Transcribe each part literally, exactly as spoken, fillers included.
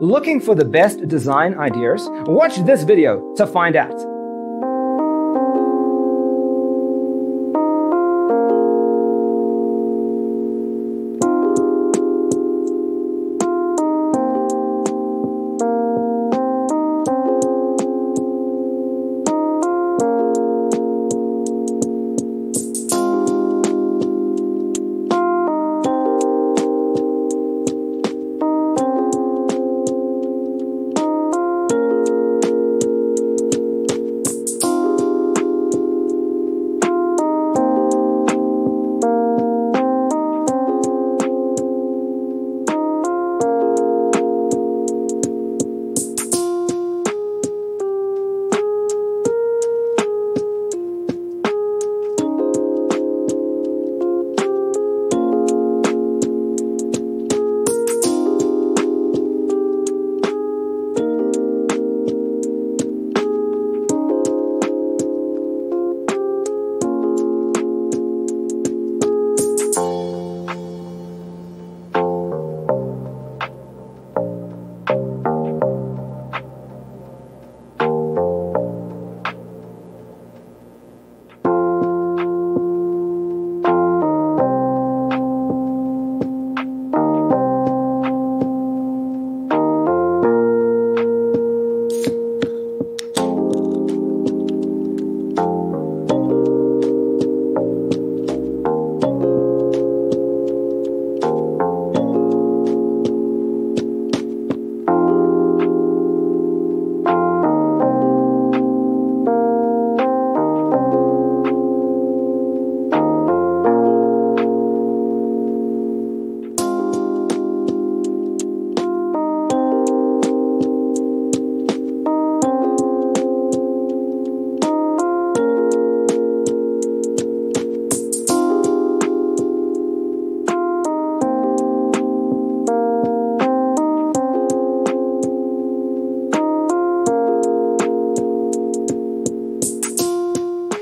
Looking for the best design ideas? Watch this video to find out.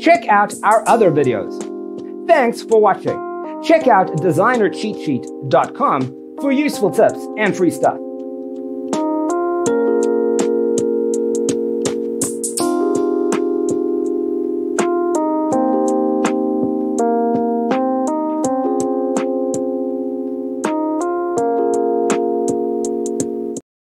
Check out our other videos. Thanks for watching. Check out designer cheat sheet dot com for useful tips and free stuff.